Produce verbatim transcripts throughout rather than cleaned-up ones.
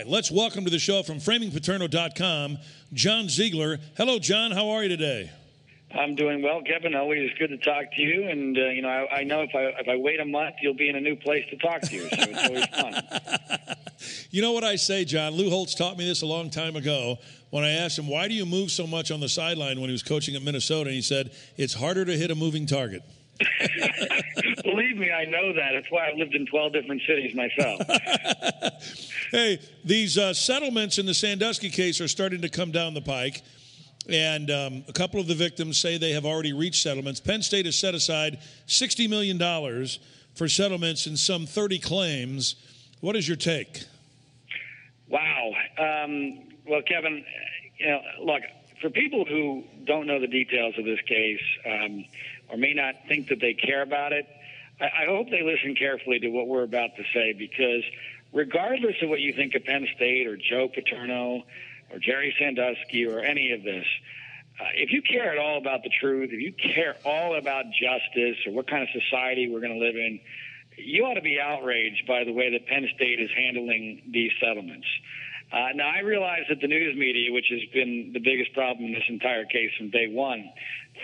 right, let's welcome to the show from Framing Paterno dot com, John Ziegler. Hello, John. How are you today? I'm doing well, Kevin. Always good to talk to you. And, uh, you know, I, I know if I if I wait a month, you'll be in a new place to talk to you. So it's always fun. You know what I say, John? Lou Holtz taught me this a long time ago when I asked him, why do you move so much on the sideline when he was coaching at Minnesota? And he said, it's harder to hit a moving target. Believe me, I know that. That's why I've lived in twelve different cities myself. Hey, these uh, settlements in the Sandusky case are starting to come down the pike. And um, a couple of the victims say they have already reached settlements. Penn State has set aside sixty million dollars for settlements in some thirty claims. What is your take? Wow. Um, well, Kevin, you know, look, for people who don't know the details of this case um, or may not think that they care about it, I, I hope they listen carefully to what we're about to say, because regardless of what you think of Penn State or Joe Paterno or Jerry Sandusky or any of this, uh, if you care at all about the truth, if you care all about justice or what kind of society we're going to live in, you ought to be outraged by the way that Penn State is handling these settlements. Uh, now, I realize that the news media, which has been the biggest problem in this entire case from day one,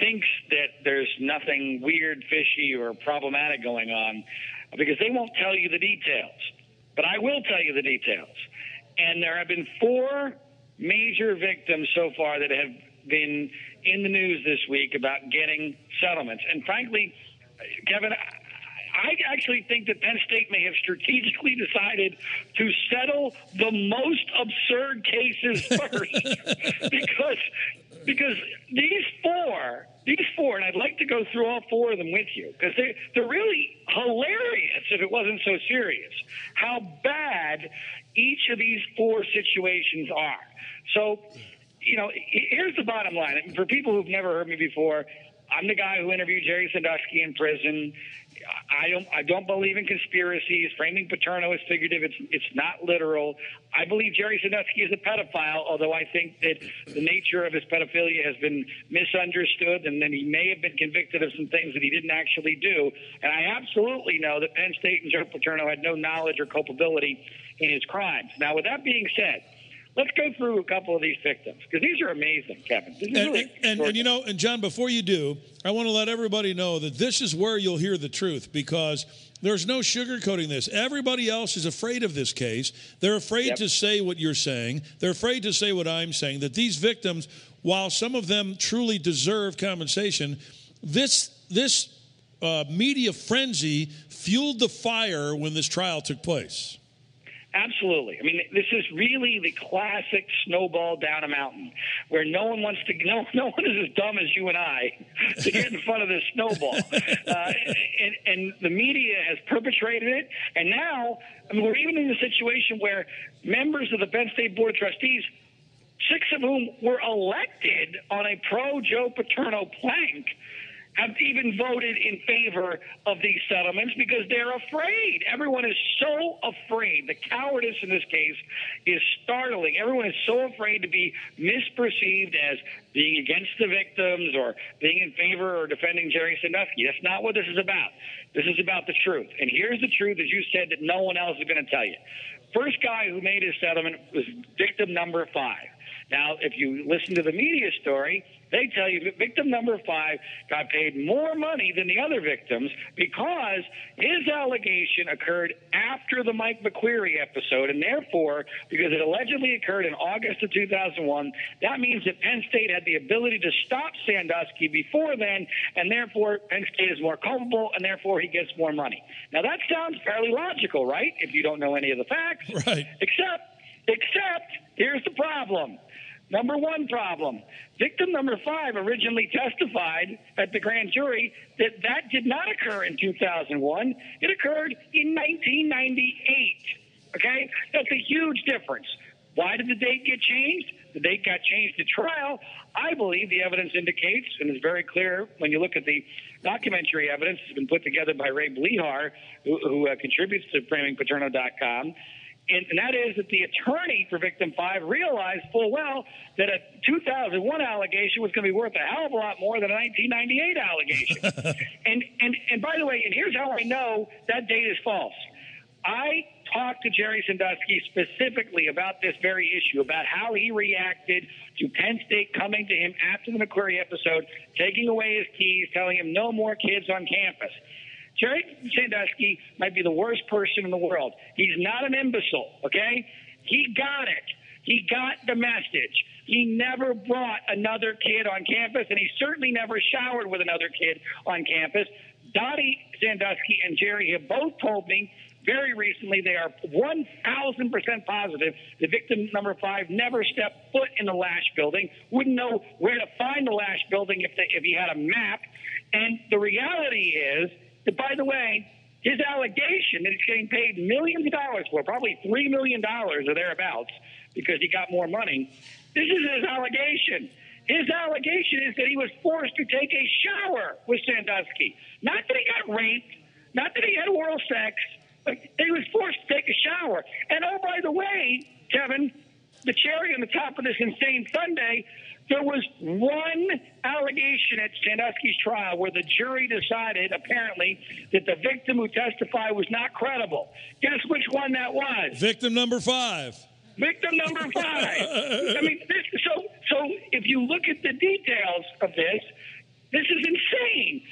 thinks that there's nothing weird, fishy, or problematic going on because they won't tell you the details. But I will tell you the details. And there have been four major victims so far that have been in the news this week about getting settlements. And frankly, Kevin, I actually think that Penn State may have strategically decided to settle the most absurd cases first because because these four, these four, and I'd like to go through all four of them with you, because they're, they're really hilarious if it wasn't so serious, how bad each of these four situations are. So, you know, here's the bottom line. I mean, for people who've never heard me before, I'm the guy who interviewed Jerry Sandusky in prison. I don't, I don't believe in conspiracies. Framing Paterno is figurative. It's, it's not literal. I believe Jerry Sandusky is a pedophile, although I think that the nature of his pedophilia has been misunderstood, and then he may have been convicted of some things that he didn't actually do. And I absolutely know that Penn State and Joe Paterno had no knowledge or culpability in his crimes. Now, with that being said, let's go through a couple of these victims, because these are amazing, Kevin. This is and, really and, and, you know, and, John, before you do, I want to let everybody know that this is where you'll hear the truth, because there's no sugarcoating this. Everybody else is afraid of this case. They're afraid yep. to say what you're saying. They're afraid to say what I'm saying, that these victims, while some of them truly deserve compensation, this this uh, media frenzy fueled the fire when this trial took place. Absolutely. I mean, this is really the classic snowball down a mountain, where no one wants to, no, no one is as dumb as you and I to get in front of this snowball. Uh, and, and the media has perpetrated it. And now, I mean, we're even in a situation where members of the Penn State Board of Trustees, six of whom were elected on a pro-Joe Paterno plank, have even voted in favor of these settlements because they're afraid. Everyone is so afraid. The cowardice in this case is startling. Everyone is so afraid to be misperceived as being against the victims or being in favor or defending Jerry Sandusky. That's not what this is about. This is about the truth. And here's the truth, as you said, that no one else is going to tell you. First guy who made his settlement was victim number five. Now, if you listen to the media story, they tell you that victim number five got paid more money than the other victims because his allegation occurred after the Mike McQueary episode, and therefore, because it allegedly occurred in August of two thousand one, that means that Penn State had the ability to stop Sandusky before then, and therefore Penn State is more culpable, and therefore he gets more money. Now, that sounds fairly logical, right, if you don't know any of the facts? Right. Except, except, here's the problem. Number one problem, victim number five originally testified at the grand jury that that did not occur in two thousand one. It occurred in nineteen ninety-eight, okay? That's a huge difference. Why did the date get changed? The date got changed at trial. I believe the evidence indicates, and it's very clear when you look at the documentary evidence that's been put together by Ray Blehar, who, who uh, contributes to Framing Paterno dot com, and that is that the attorney for victim five realized full well that a two thousand one allegation was going to be worth a hell of a lot more than a nineteen ninety-eight allegation. and, and, and by the way, and here's how I know that date is false. I talked to Jerry Sandusky specifically about this very issue, about how he reacted to Penn State coming to him after the McQueary episode, taking away his keys, telling him no more kids on campus. Jerry Sandusky might be the worst person in the world. He's not an imbecile, okay? He got it. He got the message. He never brought another kid on campus, and he certainly never showered with another kid on campus. Dottie Sandusky and Jerry have both told me very recently they are one thousand percent positive the victim number five never stepped foot in the Lash building, wouldn't know where to find the Lash building if, they, if he had a map. And the reality is that, by the way, his allegation that he's getting paid millions of dollars for, probably three million dollars or thereabouts, because he got more money, this is his allegation. His allegation is that he was forced to take a shower with Sandusky. Not that he got raped, not that he had oral sex. He was forced to take a shower. And oh, by the way, Kevin, the cherry on the top of this insane Sunday, there was one allegation at Sandusky's trial where the jury decided, apparently, that the victim who testified was not credible. Guess which one that was? Victim number five. Victim number five. I mean, this, so so if you look at the details of this, this is insane.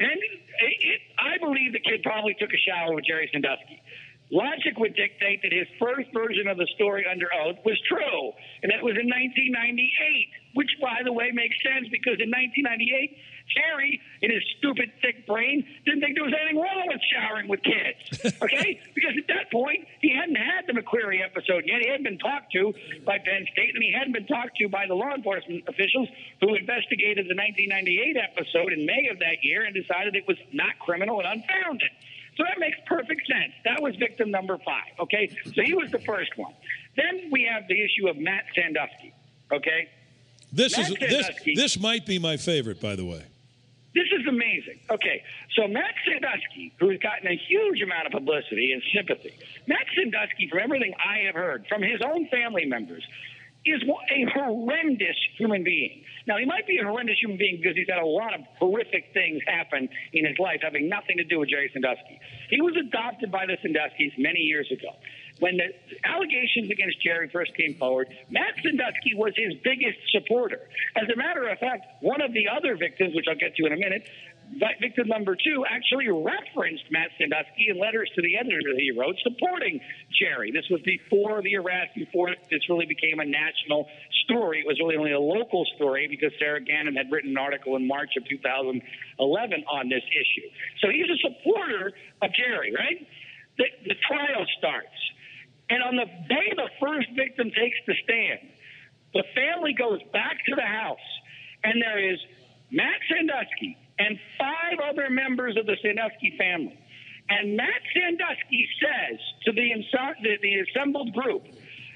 And it, it, I believe the kid probably took a shower with Jerry Sandusky. Logic would dictate that his first version of the story under oath was true, and that was in nineteen ninety-eight, which, by the way, makes sense because in nineteen ninety-eight, Jerry, in his stupid, thick brain, didn't think there was anything wrong with showering with kids, okay? Because at that point, he hadn't had the McQueary episode yet. He hadn't been talked to by Penn State, and he hadn't been talked to by the law enforcement officials who investigated the nineteen ninety-eight episode in May of that year and decided it was not criminal and unfounded. So that makes perfect sense. That was victim number five, okay? So he was the first one. Then we have the issue of Matt Sandusky, okay? This Matt is Sandusky, this, this might be my favorite, by the way. This is amazing. Okay, so Matt Sandusky, who's gotten a huge amount of publicity and sympathy, Matt Sandusky, from everything I have heard, from his own family members, is a horrendous human being. Now, he might be a horrendous human being because he's had a lot of horrific things happen in his life having nothing to do with Jerry Sandusky. He was adopted by the Sanduskys many years ago. When the allegations against Jerry first came forward, Matt Sandusky was his biggest supporter. As a matter of fact, one of the other victims, which I'll get to in a minute, victim number two, actually referenced Matt Sandusky in letters to the editor that he wrote supporting Jerry. This was before the arrest, before this really became a national story. It was really only a local story because Sarah Gannon had written an article in March of two thousand eleven on this issue. So he's a supporter of Jerry, right? The, the trial starts. And on the day the first victim takes the stand, the family goes back to the house, and there is Matt Sandusky and five other members of the Sandusky family. And Matt Sandusky says to the, the, the assembled group,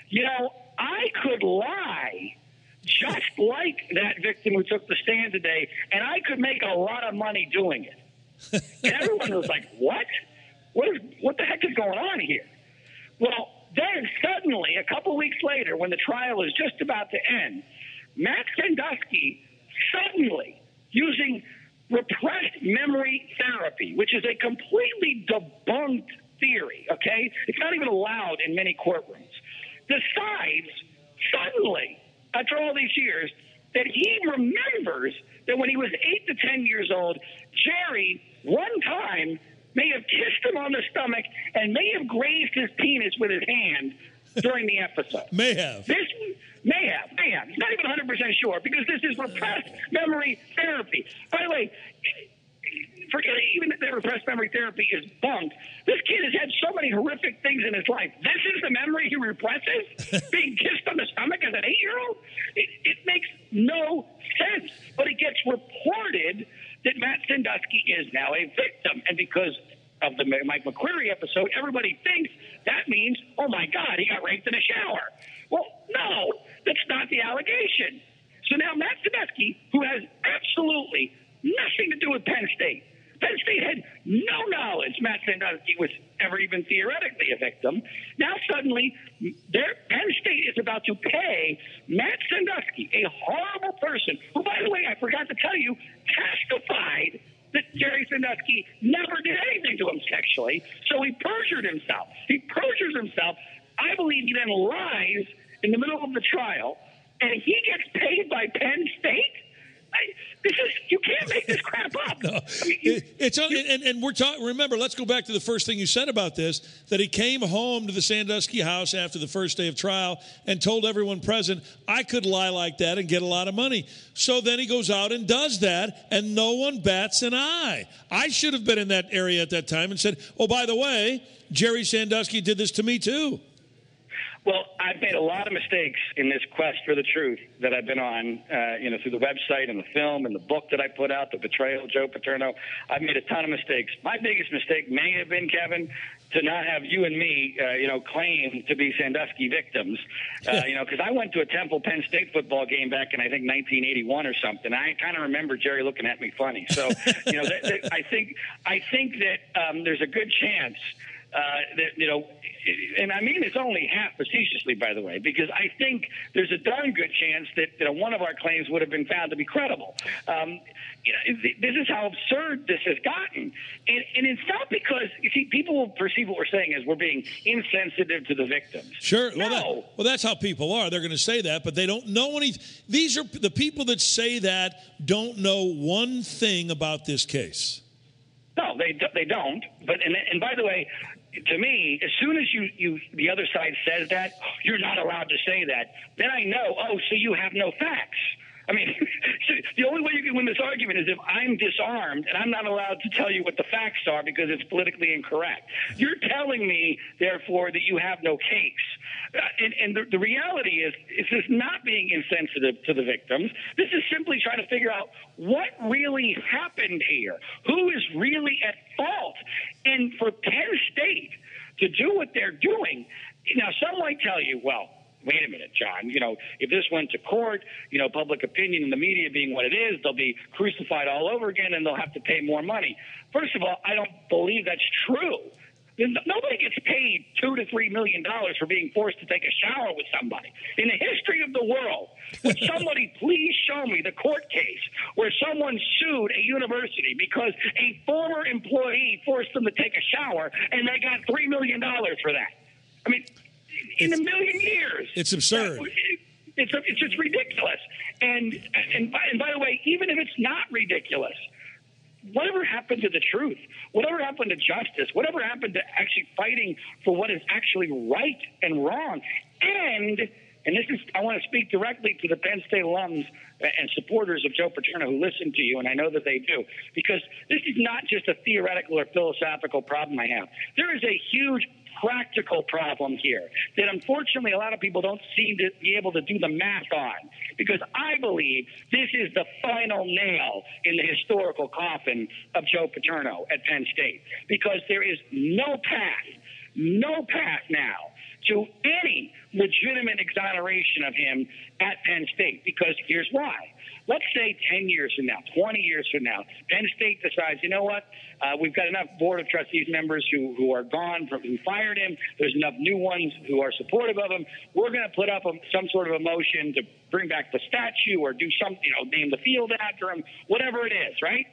you know, I could lie just like that victim who took the stand today, and I could make a lot of money doing it. And everyone was like, what? What, is, what the heck is going on here? Well, then suddenly, a couple weeks later, when the trial is just about to end, Matt Sandusky suddenly, using repressed memory therapy, which is a completely debunked theory, okay? It's not even allowed in many courtrooms. Decides suddenly, after all these years, that he remembers that when he was eight to ten years old, Jerry, one time, may have kissed him on the stomach and may have grazed his penis with his hand during the episode. May have. This may have. May have. He's not even one hundred percent sure because this is repressed memory therapy. By the way, forget it, even if the repressed memory therapy is bunked, this kid has had so many horrific things in his life. This is the memory he represses? Being kissed on the stomach as an eight-year-old? It, it makes no sense. But it gets reported that Matt Sandusky is now a victim. And because of the Mike McQueary episode, everybody thinks that means, oh, my God, he got raped in a shower. Well, no, that's not the allegation. So now Matt Sandusky, who has absolutely nothing to do with Penn State, Penn State had no knowledge Matt Sandusky was ever even theoretically a victim. Now suddenly, Penn State is about to pay Matt Sandusky, a horrible person, who, by the way, I forgot to tell you, testified that Jerry Sandusky never did anything to him sexually, so he perjured himself. He perjures himself. I believe he then lies in the middle of the trial, and he gets paid by Penn State? I, this is, you can't make this crap up. No. I mean, you, it, it's you, and, and we're talking. Remember, let's go back to the first thing you said about this: that he came home to the Sandusky house after the first day of trial and told everyone present, "I could lie like that and get a lot of money." So then he goes out and does that, and no one bats an eye. I should have been in that area at that time and said, "Oh, by the way, Jerry Sandusky did this to me too." Well, I've made a lot of mistakes in this quest for the truth that I've been on, uh, you know, through the website and the film and the book that I put out, The Betrayal of Joe Paterno. I've made a ton of mistakes. My biggest mistake may have been, Kevin, to not have you and me, uh, you know, claim to be Sandusky victims, uh, you know, because I went to a Temple Penn State football game back in, I think, nineteen eighty-one or something. I kind of remember Jerry looking at me funny. So, you know, th- th- I think I think that um, there's a good chance uh, that, you know, and I mean it's only half facetiously, by the way, because I think there's a darn good chance that, you know, one of our claims would have been found to be credible. Um, you know, this is how absurd this has gotten. And, and it's not because, you see, people will perceive what we're saying as we're being insensitive to the victims. Sure. No. Well, that, well, that's how people are. They're going to say that, but they don't know any. These are the people that say that don't know one thing about this case. No, they, they don't. But and, and by the way, to me, as soon as you, you the other side says that, you're not allowed to say that, then I know, oh, so you have no facts. I mean, the only way you can win this argument is if I'm disarmed and I'm not allowed to tell you what the facts are because it's politically incorrect. You're telling me, therefore, that you have no case. And, and the, the reality is, it's just not being insensitive to the victims. This is simply trying to figure out what really happened here. Who is really at fault? And for Penn State to do what they're doing, now some might tell you, well, wait a minute, John, you know, if this went to court, you know, public opinion and the media being what it is, they'll be crucified all over again and they'll have to pay more money. First of all, I don't believe that's true. Nobody gets paid two to three million dollars for being forced to take a shower with somebody. In the history of the world, would somebody please show me the court case where someone sued a university because a former employee forced them to take a shower and they got three million dollars for that? I mean, in it's, a million years. It's absurd. It's, it's just ridiculous. And, and, by, and by the way, even if it's not ridiculous, whatever happened to the truth? Whatever happened to justice? Whatever happened to actually fighting for what is actually right and wrong? And, and this is, I want to speak directly to the Penn State alums and supporters of Joe Paterno who listen to you, and I know that they do, because this is not just a theoretical or philosophical problem I have. There is a huge practical problem here that unfortunately a lot of people don't seem to be able to do the math on, because I believe this is the final nail in the historical coffin of Joe Paterno at Penn State, because there is no path, no path now to any legitimate exoneration of him at Penn State, because here's why. Let's say ten years from now, twenty years from now, Penn State decides, you know what, uh, we've got enough Board of Trustees members who, who are gone, from who fired him. There's enough new ones who are supportive of him. We're going to put up a, some sort of a motion to bring back the statue or do some, you know, name the field after him, whatever it is, right?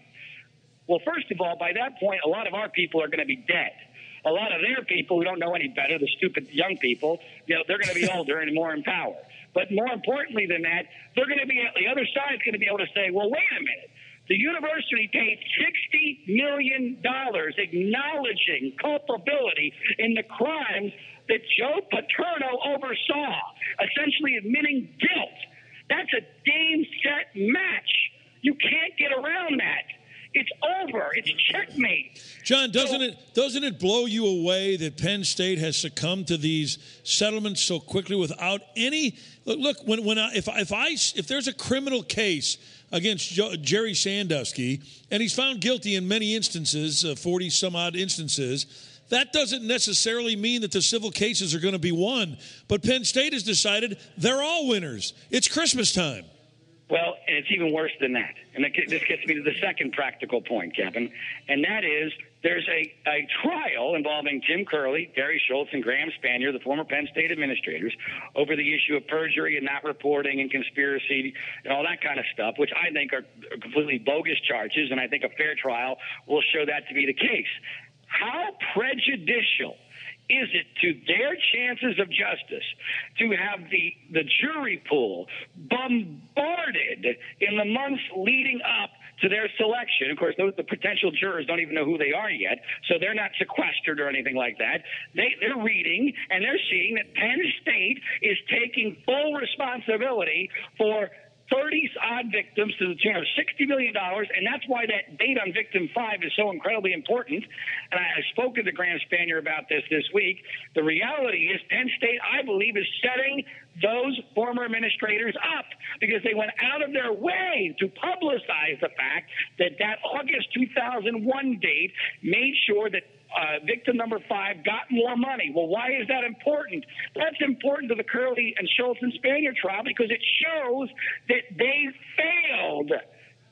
Well, first of all, by that point, a lot of our people are going to be dead. A lot of their people who don't know any better, the stupid young people, you know, they're going to be older and more in power. But more importantly than that, they're going to be, the other side's going to be able to say, well, wait a minute. The university paid sixty million dollars acknowledging culpability in the crimes that Joe Paterno oversaw, essentially admitting guilt. That's a game, set, match. You can't get around that. It's over. It's checkmate. John, doesn't so, it doesn't it blow you away that Penn State has succumbed to these settlements so quickly without any look? look when when I, if if I if there's a criminal case against Joe, Jerry Sandusky, and he's found guilty in many instances, uh, forty some odd instances, that doesn't necessarily mean that the civil cases are going to be won. But Penn State has decided they're all winners. It's Christmas time. Well, and it's even worse than that. And this gets me to the second practical point, Kevin, and that is There's a, a trial involving Jim Curley, Gary Schultz, and Graham Spanier, the former Penn State administrators, over the issue of perjury and not reporting and conspiracy and all that kind of stuff, which I think are completely bogus charges, and I think a fair trial will show that to be the case. How prejudicial is it to their chances of justice to have the, the jury pool bombarded in the months leading up to their selection? Of course, those, the potential jurors don't even know who they are yet, so they're not sequestered or anything like that. They, they're reading, and they're seeing that Penn State is taking full responsibility for thirty-odd victims to the tune of sixty million dollars, and that's why that date on Victim five is so incredibly important. And I spoke to Graham Spanier about this this week. The reality is Penn State, I believe, is setting those former administrators up because they went out of their way to publicize the fact that that August two thousand one date made sure that Uh, victim number five got more money. Well, why is that important? That's important to the Curley and Schultz and Spanier trial because it shows that they failed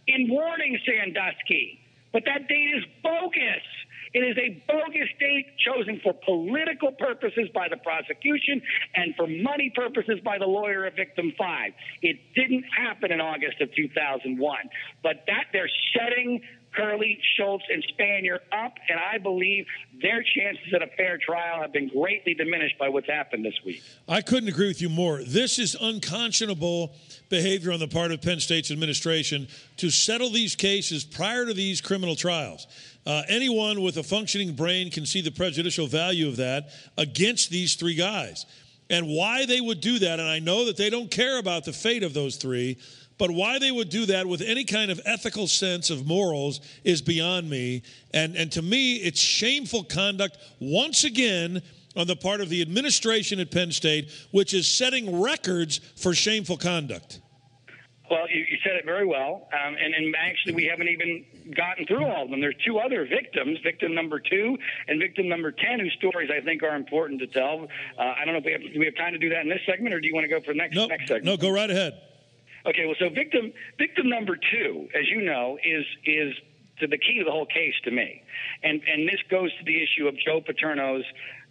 in warning Sandusky. But that date is bogus. It is a bogus date chosen for political purposes by the prosecution and for money purposes by the lawyer of Victim five. It didn't happen in August of two thousand one. But that they're setting Curley, Schultz, and Spanier up, and I believe their chances at a fair trial have been greatly diminished by what's happened this week. I couldn't agree with you more. This is unconscionable behavior on the part of Penn State's administration to settle these cases prior to these criminal trials. Uh, anyone with a functioning brain can see the prejudicial value of that against these three guys. And why they would do that, and I know that they don't care about the fate of those three, but why they would do that with any kind of ethical sense of morals is beyond me. And, and to me, it's shameful conduct once again on the part of the administration at Penn State, which is setting records for shameful conduct. Well, you, you said it very well. Um, and, and actually, we haven't even gotten through all of them. There's two other victims, victim number two and victim number ten, whose stories I think are important to tell. Uh, I don't know if we have, do we have time to do that in this segment, or do you want to go for the next, nope. next segment? No, go right ahead. Okay, well, so victim victim number two, as you know, is is to the key to the whole case to me, and and this goes to the issue of Joe Paterno's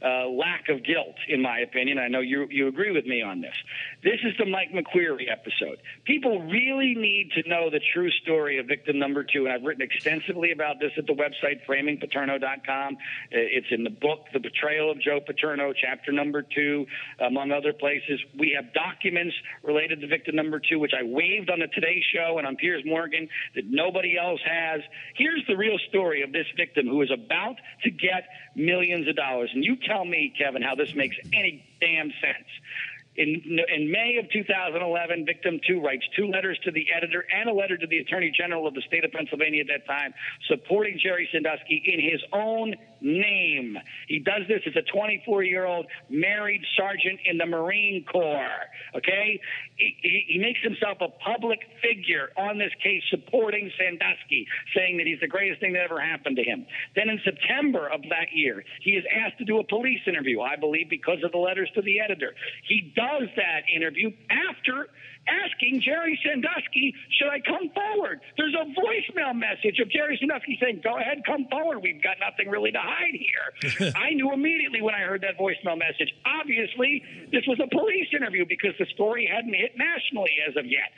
uh, lack of guilt, in my opinion. I know you you agree with me on this. This is the Mike McQueary episode. People really need to know the true story of victim number two, and I've written extensively about this at the website Framing Paterno dot com. It's in the book The Betrayal of Joe Paterno, chapter number two, among other places. We have documents related to victim number two, which I waived on the Today Show and on Piers Morgan, that nobody else has. Here's the real story of this victim who is about to get millions of dollars, and you tell me, Kevin, how this makes any damn sense. In, in May of two thousand eleven, victim two writes two letters to the editor and a letter to the Attorney General of the state of Pennsylvania at that time, supporting Jerry Sandusky in his own name. He does this as a twenty-four-year-old married sergeant in the Marine Corps, okay? He, he, he makes himself a public figure on this case, supporting Sandusky, saying that he's the greatest thing that ever happened to him. Then in September of that year, he is asked to do a police interview, I believe, because of the letters to the editor. He does that interview after asking Jerry Sandusky, should I come forward? There's a voicemail message of Jerry Sandusky saying, go ahead, come forward. We've got nothing really to hide here. I knew immediately when I heard that voicemail message, obviously, this was a police interview because the story hadn't hit nationally as of yet.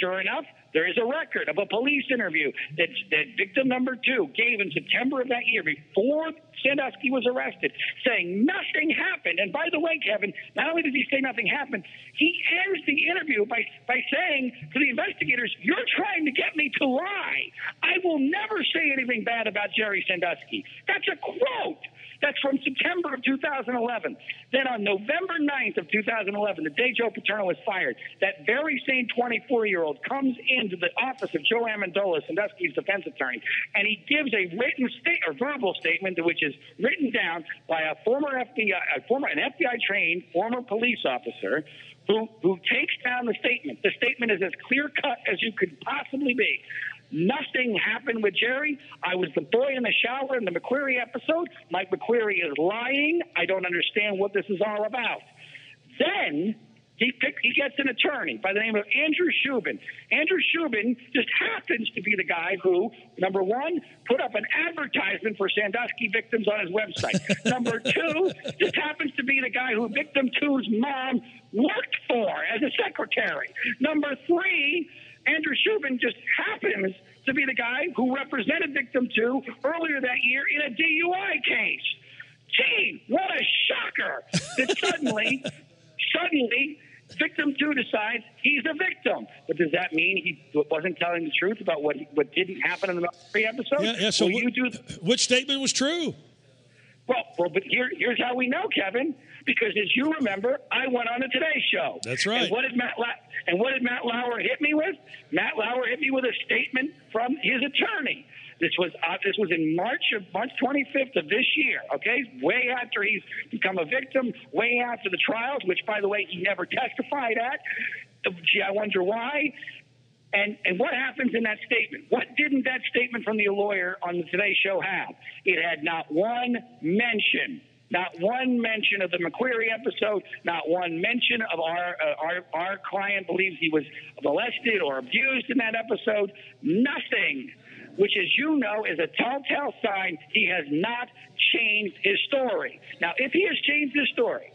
Sure enough, there is a record of a police interview that, that victim number two gave in September of that year before Sandusky was arrested, saying nothing happened. And by the way, Kevin, not only does he say nothing happened, he ends the interview by, by saying to the investigators, you're trying to get me to lie. I will never say anything bad about Jerry Sandusky. That's a quote. That's from September of two thousand eleven. Then on November ninth of two thousand eleven, the day Joe Paterno was fired, that very same twenty-four-year-old comes into the office of Joe Amendola, Sandusky's defense attorney, and he gives a written state or verbal statement, which is written down by a former F B I, a former an F B I-trained former police officer, who who takes down the statement. The statement is as clear-cut as you could possibly be. Nothing happened with Jerry. I was the boy in the shower in the McQueary episode. Mike McQueary is lying. I don't understand what this is all about. Then He picks, he gets an attorney by the name of Andrew Shubin. Andrew Shubin just happens to be the guy who, number one, put up an advertisement for Sandusky victims on his website. Number two, just happens to be the guy who victim two's mom worked for as a secretary. Number three, Andrew Shubin just happens to be the guy who represented victim two earlier that year in a D U I case. Gee, what a shocker that suddenly... Suddenly, victim two decides he's a victim. But does that mean he wasn't telling the truth about what what didn't happen in the three episodes? Yeah, yeah, so well, wh- you do th- which statement was true? Well, well but here, here's how we know, Kevin, because as you remember, I went on the Today Show. That's right. And what did Matt, La- and what did Matt Lauer hit me with? Matt Lauer hit me with a statement from his attorney. This was uh, this was in March of March twenty-fifth of this year, okay? Way after he's become a victim, way after the trials, which, by the way, he never testified at. Gee, I wonder why. And and what happens in that statement? What didn't that statement from the lawyer on the Today Show have? It had not one mention, not one mention of the McQueary episode, not one mention of our uh, our our client believes he was molested or abused in that episode. Nothing. Which, as you know, is a telltale sign he has not changed his story. Now, if he has changed his story,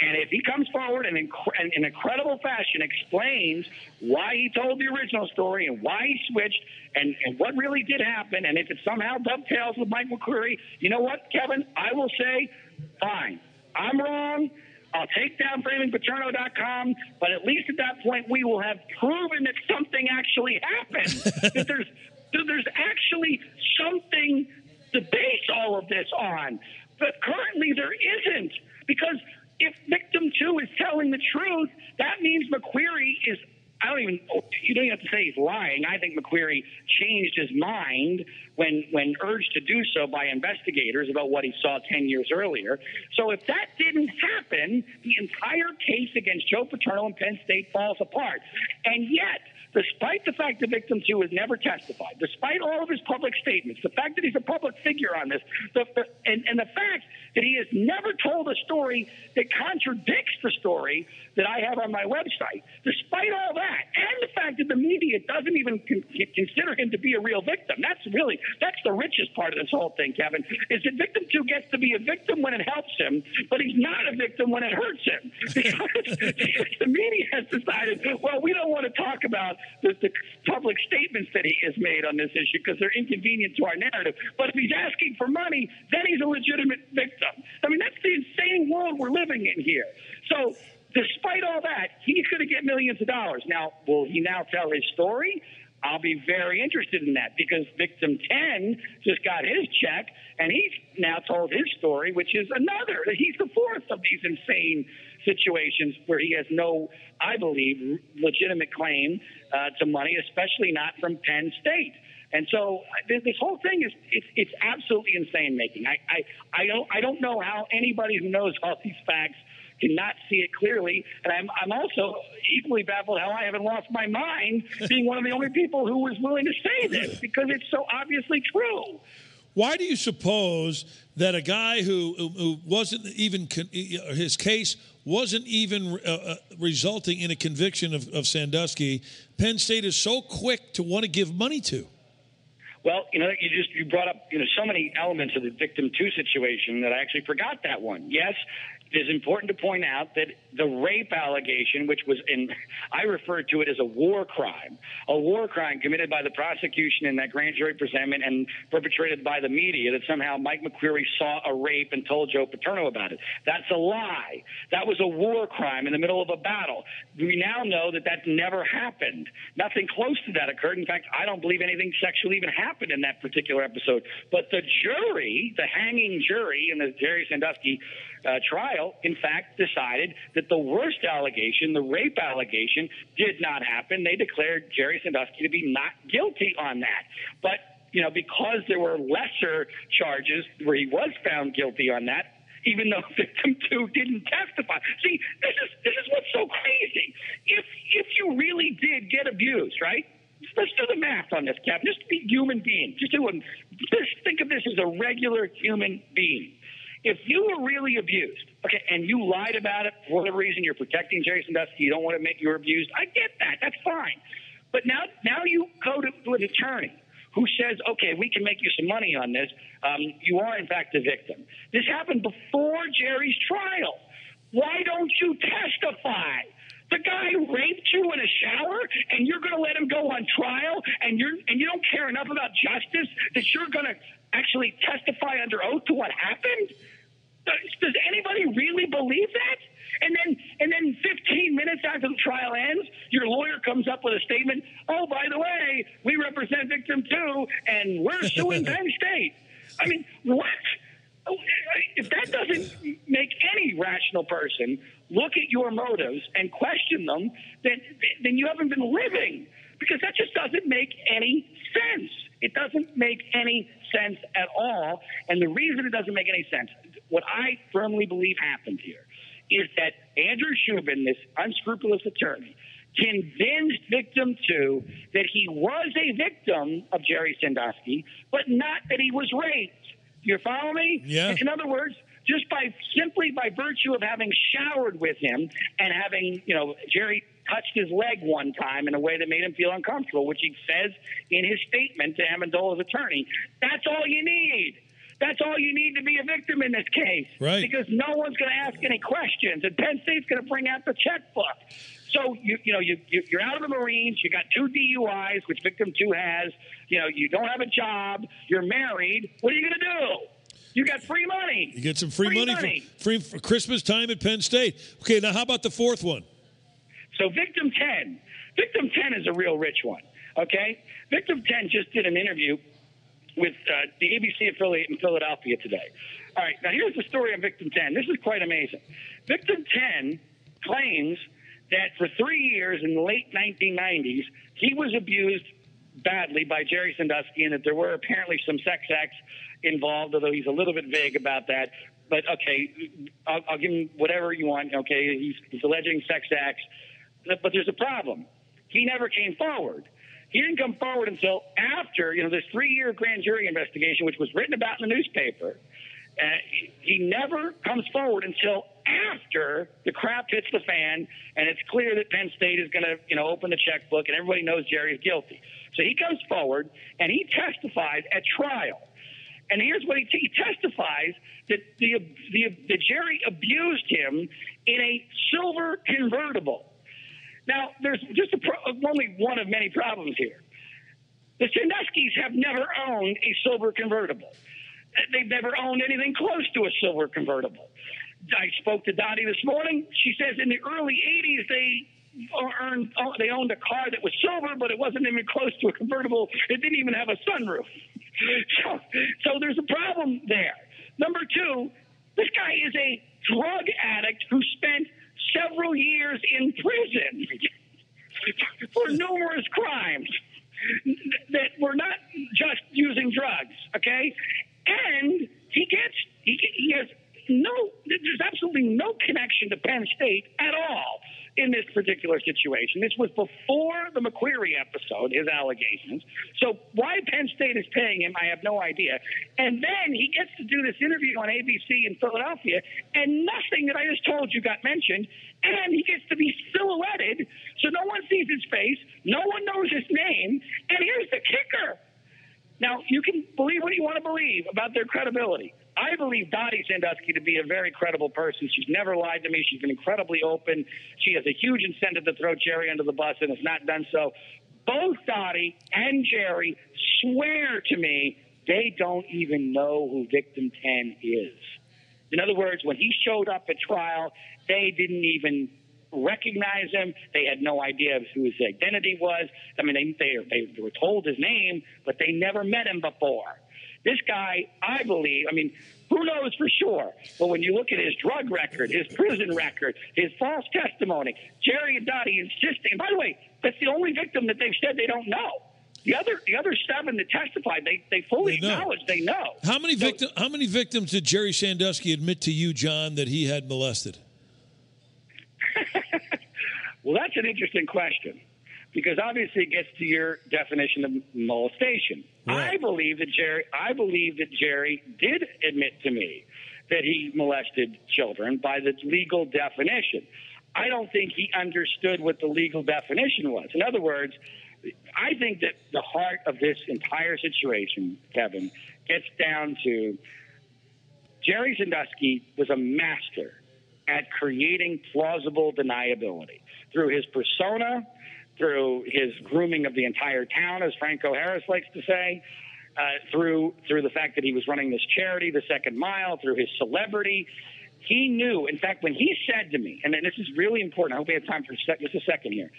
and if he comes forward and in an incredible fashion explains why he told the original story and why he switched and, and what really did happen, and if it somehow dovetails with Mike McQueary, you know what, Kevin? I will say, fine, I'm wrong. I'll take down Framing Paterno dot com, but at least at that point we will have proven that something actually happened, that there's... So there's actually something to base all of this on. But currently there isn't, because if victim two is telling the truth, that means McQueary is, I don't even, you don't even have to say he's lying. I think McQueary changed his mind when, when urged to do so by investigators about what he saw ten years earlier. So if that didn't happen, the entire case against Joe Paterno and Penn State falls apart. And yet, despite the fact that victim two has never testified, despite all of his public statements, the fact that he's a public figure on this, the, the, and, and the fact that he has never told a story that contradicts the story that I have on my website, despite all that, and the fact that the media doesn't even con- consider him to be a real victim, that's really, that's the richest part of this whole thing, Kevin, is that victim two gets to be a victim when it helps him, but he's not a victim when it hurts him. Because, because the media has decided, well, we don't want to talk about The, the public statements that he has made on this issue because they're inconvenient to our narrative. But if he's asking for money, then he's a legitimate victim. I mean, that's the insane world we're living in here. So despite all that, he's going to get millions of dollars. Now, will he now tell his story? I'll be very interested in that because victim ten just got his check, and he's now told his story, which is another. He's the fourth of these insane situations where he has no, I believe, legitimate claim uh, to money, especially not from Penn State. And so this, this whole thing is it's, it's absolutely insane making. I, I, I don't I don't know how anybody who knows all these facts cannot see it clearly. And I'm I'm also equally baffled how I haven't lost my mind being one of the only people who was willing to say this because it's so obviously true. Why do you suppose that a guy who, who wasn't even con- his case wasn't even uh, resulting in a conviction of, of Sandusky, Penn State is so quick to want to give money to? Well, you know, you just you brought up you know so many elements of the victim two situation that I actually forgot that one. Yes. It is important to point out that the rape allegation, which was in, I referred to it as a war crime, a war crime committed by the prosecution in that grand jury presentment and perpetrated by the media that somehow Mike McQueary saw a rape and told Joe Paterno about it. That's a lie. That was a war crime in the middle of a battle. We now know that that never happened. Nothing close to that occurred. In fact, I don't believe anything sexual even happened in that particular episode. But the jury, the hanging jury in the Jerry Sandusky Uh, trial, in fact, decided that the worst allegation, the rape allegation, did not happen. They declared Jerry Sandusky to be not guilty on that. But, you know, because there were lesser charges where he was found guilty on that, even though victim two didn't testify. See, this is this is what's so crazy. If if you really did get abused, right? Let's do the math on this, Kevin. Just be human being. Just do one. Just think of this as a regular human being. If you were really abused, okay, and you lied about it for whatever reason, you're protecting Jerry Sandusky, you don't want to admit you're abused, I get that. That's fine. But now now you go to, to an attorney who says, okay, we can make you some money on this. Um, you are, in fact, a victim. This happened before Jerry's trial. Why don't you testify? The guy raped you in a shower, and you're going to let him go on trial, and you're and you don't care enough about justice that you're going to actually testify under oath to what happened? Does anybody really believe that? And then, and then fifteen minutes after the trial ends, your lawyer comes up with a statement. Oh, by the way, we represent victim two, and we're suing Penn State. I mean, what? If that doesn't make any rational person look at your motives and question them, then then you haven't been living, because that just doesn't make any sense. It doesn't make any sense at all. And the reason it doesn't make any sense, what I firmly believe happened here, is that Andrew Shubin, this unscrupulous attorney, convinced victim two that he was a victim of Jerry Sandusky, but not that he was raped. You follow me? Yeah. In other words, just by simply by virtue of having showered with him and having, you know, Jerry touched his leg one time in a way that made him feel uncomfortable, which he says in his statement to Amendola's attorney, that's all you need. That's all you need to be a victim in this case. Right. Because no one's going to ask any questions, and Penn State's going to bring out the checkbook. So, you, you know, you, you, you're out of the Marines. You got two D U Is, which victim two has. You know, you don't have a job. You're married. What are you going to do? You got free money. You get some free, free money, money. For, free for Christmas time at Penn State. Okay, now how about the fourth one? So victim ten. Victim ten is a real rich one, okay? Victim ten just did an interview with uh, the A B C affiliate in Philadelphia today. All right, now here's the story on victim ten. This is quite amazing. Victim ten claims that for three years in the late nineteen nineties, he was abused badly by Jerry Sandusky, and that there were apparently some sex acts involved, although he's a little bit vague about that. But, okay, I'll, I'll give him whatever you want. Okay, he's, he's alleging sex acts. But there's a problem. He never came forward. He didn't come forward until after, you know, this three-year grand jury investigation, which was written about in the newspaper. Uh, he never comes forward until after the crap hits the fan, and it's clear that Penn State is going to, you know, open the checkbook, and everybody knows Jerry's guilty. So he comes forward, and he testifies at trial. And here's what he, t- he testifies, that the, the, the Jerry abused him in a silver convertible. Now, there's just a pro- only one of many problems here. The Sanduskys have never owned a silver convertible. They've never owned anything close to a silver convertible. I spoke to Dottie this morning. She says in the early eighties, they earned, they owned a car that was silver, but it wasn't even close to a convertible. It didn't even have a sunroof. so, so there's a problem there. Number two, this guy is a drug addict who spent several years in prison for numerous crimes that were not just using drugs, okay? And he gets, he, he has no, there's absolutely no connection to Penn State at all in this particular situation. This was before the McQueary episode, his allegations. So why Penn State is paying him, I have no idea. And then he gets to do this interview on A B C in Philadelphia, and nothing that I just told you got mentioned. And he gets to be silhouetted, so no one sees his face, no one knows his name. And here's the kicker. Now, you can believe what you want to believe about their credibility. I believe Dottie Sandusky to be a very credible person. She's never lied to me. She's been incredibly open. She has a huge incentive to throw Jerry under the bus and has not done so. Both Dottie and Jerry swear to me they don't even know who victim ten is. In other words, when he showed up at trial, they didn't even recognize him. They had no idea of who his identity was. I mean, they, they, they were told his name, but they never met him before. This guy, I believe, I mean, who knows for sure? But when you look at his drug record, his prison record, his false testimony, Jerry and Dottie insisting. And by the way, that's the only victim that they've said they don't know. The other the other seven that testified, they, they fully they acknowledge they know. How many so, victim, How many victims did Jerry Sandusky admit to you, John, that he had molested? Well, that's an interesting question, because obviously it gets to your definition of molestation. Right. I believe that Jerry. I believe that Jerry did admit to me that he molested children by the legal definition. I don't think he understood what the legal definition was. In other words, I think that the heart of this entire situation, Kevin, gets down to Jerry Sandusky was a master at creating plausible deniability through his persona, through his grooming of the entire town, as Franco Harris likes to say, uh, through through the fact that he was running this charity, The Second Mile, through his celebrity. He knew, in fact, when he said to me, and this is really important, I hope we have time for just a second here,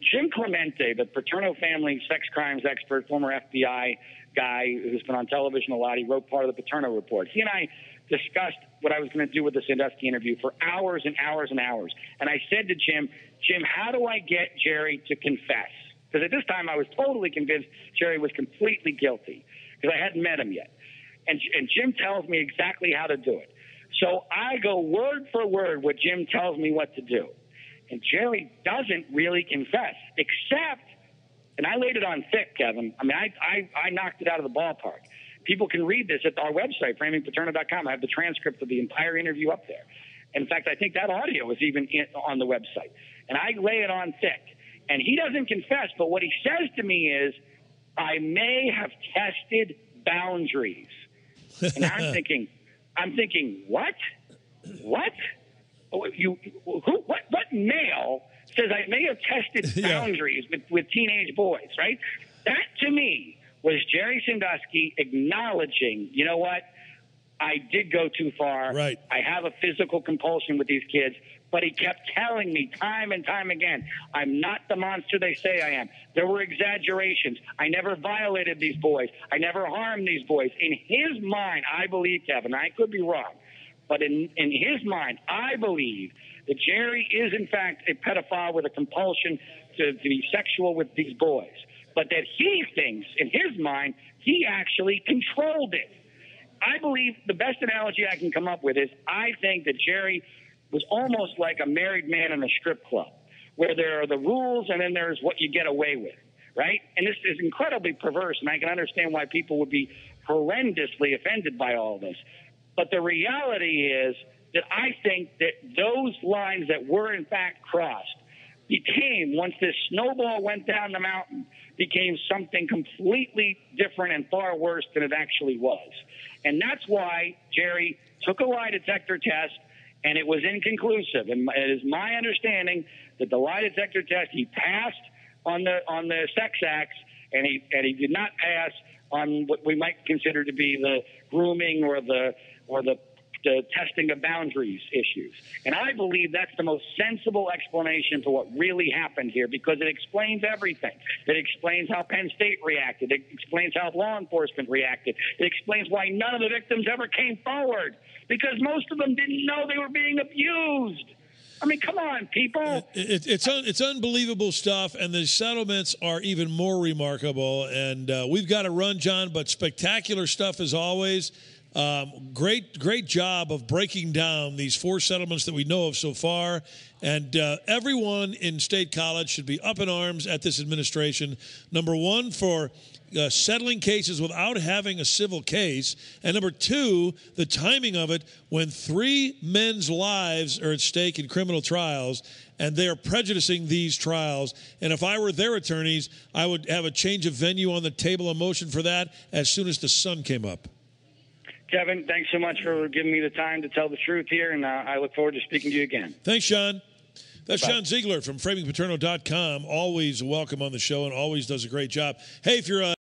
Jim Clemente, the Paterno family sex crimes expert, former F B I guy who's been on television a lot, he wrote part of the Paterno report. He and I discussed what I was going to do with the Sandusky interview for hours and hours and hours. And I said to Jim, Jim, how do I get Jerry to confess? Because at this time I was totally convinced Jerry was completely guilty because I hadn't met him yet. And, and Jim tells me exactly how to do it. So I go word for word what Jim tells me what to do. And Jerry doesn't really confess, except, and I laid it on thick, Kevin. I mean, I, I, I knocked it out of the ballpark. People can read this at our website, Framing Paterno dot com. I have the transcript of the entire interview up there. In fact, I think that audio is even in, on the website. And I lay it on thick. And he doesn't confess, but what he says to me is, I may have tested boundaries. And I'm thinking, I'm thinking, what? What? You, who, what, what male says I may have tested boundaries yeah. with, with teenage boys, right? That, to me, was Jerry Sandusky acknowledging, you know what, I did go too far. Right. I have a physical compulsion with these kids, but he kept telling me time and time again, I'm not the monster they say I am. There were exaggerations. I never violated these boys. I never harmed these boys. In his mind, I believe, Kevin, I could be wrong, but in, in his mind, I believe that Jerry is, in fact, a pedophile with a compulsion to, to be sexual with these boys, but that he thinks, in his mind, he actually controlled it. I believe the best analogy I can come up with is I think that Jerry was almost like a married man in a strip club, where there are the rules and then there's what you get away with, right? And this is incredibly perverse, and I can understand why people would be horrendously offended by all this. But the reality is that I think that those lines that were in fact crossed became, once this snowball went down the mountain, became something completely different and far worse than it actually was. And that's why Jerry took a lie detector test, and it was inconclusive. And it is my understanding that the lie detector test, he passed on the on the sex acts, and he and he did not pass on what we might consider to be the grooming or the or the, the testing of boundaries issues. And I believe that's the most sensible explanation for what really happened here, because it explains everything. It explains how Penn State reacted. It explains how law enforcement reacted. It explains why none of the victims ever came forward, because most of them didn't know they were being abused. I mean, come on, people. It, it, it's un, it's unbelievable stuff, and the settlements are even more remarkable. And uh, we've got to run, John, but spectacular stuff as always. Um, great, great job of breaking down these four settlements that we know of so far. And uh, everyone in State College should be up in arms at this administration. Number one, for uh, settling cases without having a civil case. And number two, the timing of it when three men's lives are at stake in criminal trials, and they are prejudicing these trials. And if I were their attorneys, I would have a change of venue on the table, a motion for that as soon as the sun came up. Kevin, thanks so much for giving me the time to tell the truth here, and uh, I look forward to speaking to you again. Thanks, John. That's John Ziegler from Framing Paterno dot com. Always welcome on the show and always does a great job. Hey, if you're a